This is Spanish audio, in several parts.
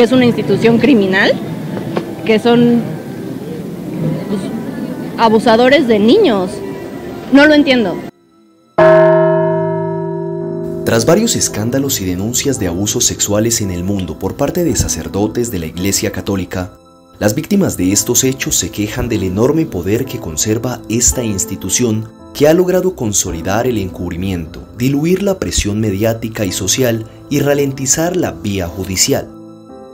que es una institución criminal, que son pues, abusadores de niños. No lo entiendo. Tras varios escándalos y denuncias de abusos sexuales en el mundo por parte de sacerdotes de la Iglesia Católica, las víctimas de estos hechos se quejan del enorme poder que conserva esta institución, que ha logrado consolidar el encubrimiento, diluir la presión mediática y social y ralentizar la vía judicial.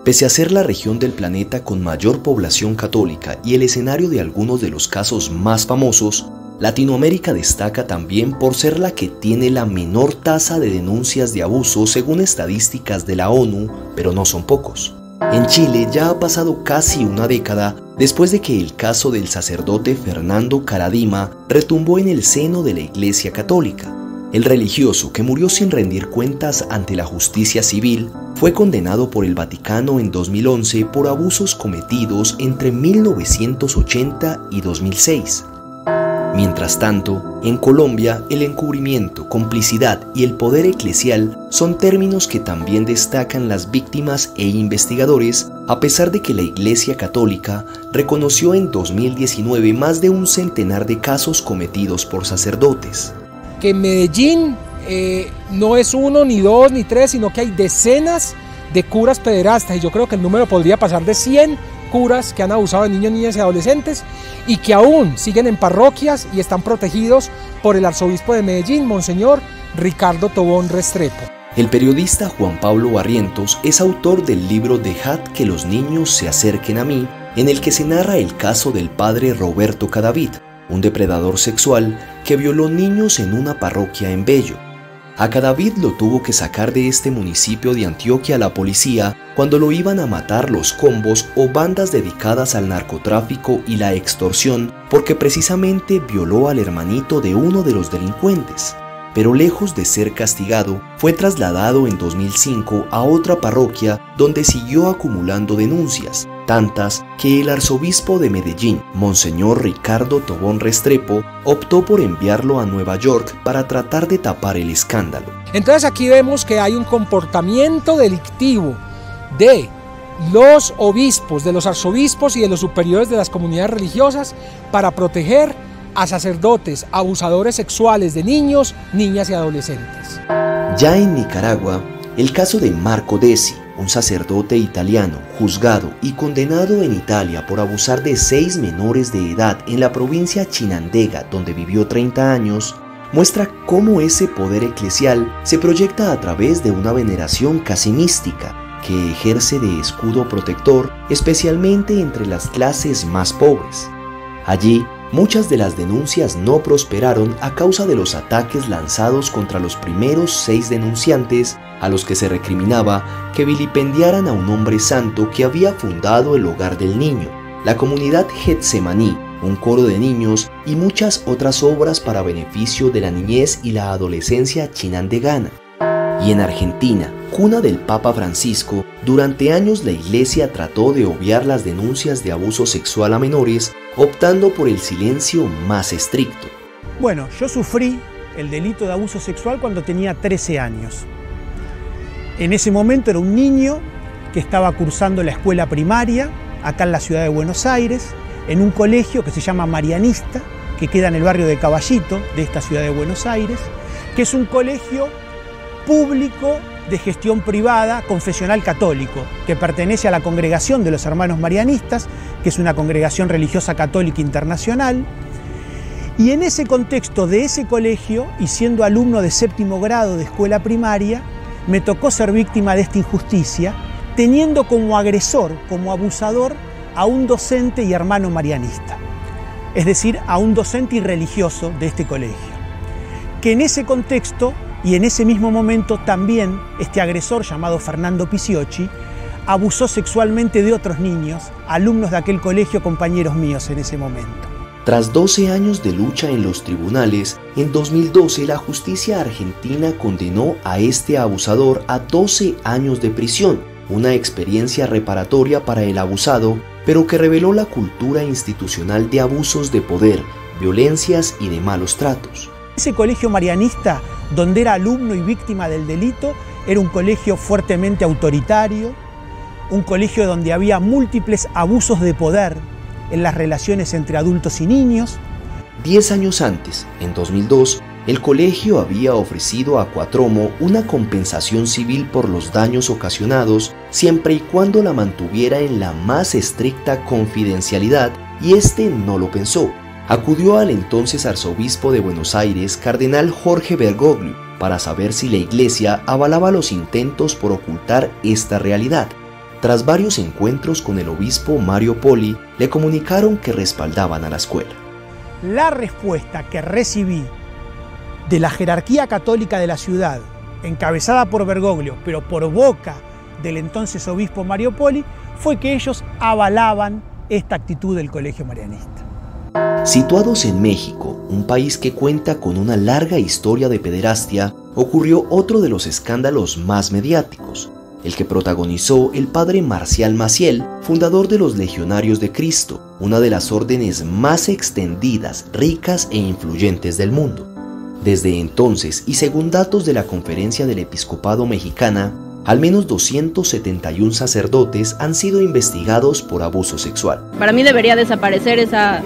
Pese a ser la región del planeta con mayor población católica y el escenario de algunos de los casos más famosos, Latinoamérica destaca también por ser la que tiene la menor tasa de denuncias de abuso según estadísticas de la ONU, pero no son pocos. En Chile ya ha pasado casi una década después de que el caso del sacerdote Fernando Karadima retumbó en el seno de la Iglesia Católica. El religioso, que murió sin rendir cuentas ante la justicia civil, fue condenado por el Vaticano en 2011 por abusos cometidos entre 1980 y 2006. Mientras tanto, en Colombia, el encubrimiento, complicidad y el poder eclesial son términos que también destacan las víctimas e investigadores, a pesar de que la Iglesia Católica reconoció en 2019 más de un centenar de casos cometidos por sacerdotes. Que en Medellín no es uno, ni dos, ni tres, sino que hay decenas de curas pederastas, y yo creo que el número podría pasar de 100 curas que han abusado de niños, niñas y adolescentes, y que aún siguen en parroquias y están protegidos por el arzobispo de Medellín, Monseñor Ricardo Tobón Restrepo. El periodista Juan Pablo Barrientos es autor del libro Dejad que los niños se acerquen a mí, en el que se narra el caso del padre Roberto Cadavid, un depredador sexual que violó niños en una parroquia en Bello. A Cadavid lo tuvo que sacar de este municipio de Antioquia la policía cuando lo iban a matar los combos o bandas dedicadas al narcotráfico y la extorsión, porque precisamente violó al hermanito de uno de los delincuentes. Pero lejos de ser castigado, fue trasladado en 2005 a otra parroquia donde siguió acumulando denuncias, tantas que el arzobispo de Medellín, Monseñor Ricardo Tobón Restrepo, optó por enviarlo a Nueva York para tratar de tapar el escándalo. Entonces aquí vemos que hay un comportamiento delictivo de los obispos, de los arzobispos y de los superiores de las comunidades religiosas para proteger a sacerdotes abusadores sexuales de niños, niñas y adolescentes. Ya en Nicaragua, el caso de Marco Desi, un sacerdote italiano juzgado y condenado en Italia por abusar de 6 menores de edad en la provincia Chinandega, donde vivió 30 años, muestra cómo ese poder eclesial se proyecta a través de una veneración casi mística, que ejerce de escudo protector especialmente entre las clases más pobres. Allí, muchas de las denuncias no prosperaron a causa de los ataques lanzados contra los primeros 6 denunciantes, a los que se recriminaba que vilipendiaran a un hombre santo que había fundado el hogar del niño, la comunidad Getsemaní, un coro de niños y muchas otras obras para beneficio de la niñez y la adolescencia chinandegana. Y en Argentina, cuna del Papa Francisco, durante años la Iglesia trató de obviar las denuncias de abuso sexual a menores, optando por el silencio más estricto. Bueno, yo sufrí el delito de abuso sexual cuando tenía 13 años. En ese momento era un niño que estaba cursando la escuela primaria, acá en la ciudad de Buenos Aires, en un colegio que se llama Marianista, que queda en el barrio de Caballito, de esta ciudad de Buenos Aires, que es un colegio público de gestión privada, confesional católico, que pertenece a la Congregación de los Hermanos Marianistas, que es una congregación religiosa católica internacional. Y en ese contexto de ese colegio, y siendo alumno de 7º grado de escuela primaria, me tocó ser víctima de esta injusticia, teniendo como agresor, como abusador, a un docente y hermano marianista, es decir, a un docente y religioso de este colegio, que en ese contexto y en ese mismo momento también este agresor llamado Fernando Pisciocci abusó sexualmente de otros niños, alumnos de aquel colegio, compañeros míos en ese momento. Tras 12 años de lucha en los tribunales, en 2012 la justicia argentina condenó a este abusador a 12 años de prisión, una experiencia reparatoria para el abusado, pero que reveló la cultura institucional de abusos de poder, violencias y de malos tratos. Ese colegio marianista, donde era alumno y víctima del delito, era un colegio fuertemente autoritario, un colegio donde había múltiples abusos de poder en las relaciones entre adultos y niños. 10 años antes, en 2002, el colegio había ofrecido a Cuatromo una compensación civil por los daños ocasionados, siempre y cuando la mantuviera en la más estricta confidencialidad, y este no lo pensó. Acudió al entonces arzobispo de Buenos Aires, cardenal Jorge Bergoglio, para saber si la iglesia avalaba los intentos por ocultar esta realidad. Tras varios encuentros con el obispo Mario Poli, le comunicaron que respaldaban a la escuela. La respuesta que recibí de la jerarquía católica de la ciudad, encabezada por Bergoglio, pero por boca del entonces obispo Mario Poli, fue que ellos avalaban esta actitud del Colegio Marianista. Situados en México, un país que cuenta con una larga historia de pederastia, ocurrió otro de los escándalos más mediáticos, el que protagonizó el padre Marcial Maciel, fundador de los Legionarios de Cristo, una de las órdenes más extendidas, ricas e influyentes del mundo. Desde entonces, y según datos de la Conferencia del Episcopado Mexicana, al menos 271 sacerdotes han sido investigados por abuso sexual. Para mí debería desaparecer esa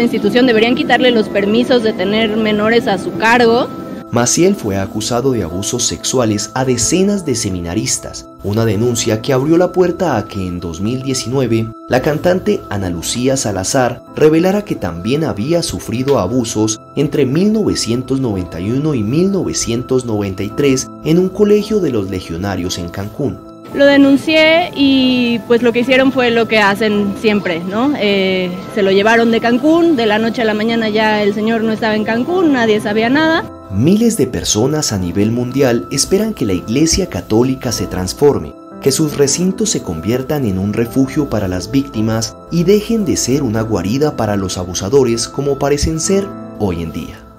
institución, deberían quitarle los permisos de tener menores a su cargo. Maciel fue acusado de abusos sexuales a decenas de seminaristas, una denuncia que abrió la puerta a que en 2019 la cantante Ana Lucía Salazar revelara que también había sufrido abusos entre 1991 y 1993 en un colegio de los Legionarios en Cancún. Lo denuncié y pues lo que hicieron fue lo que hacen siempre, ¿no? Se lo llevaron de Cancún, de la noche a la mañana ya el señor no estaba en Cancún, nadie sabía nada. Miles de personas a nivel mundial esperan que la Iglesia Católica se transforme, que sus recintos se conviertan en un refugio para las víctimas y dejen de ser una guarida para los abusadores como parecen ser hoy en día.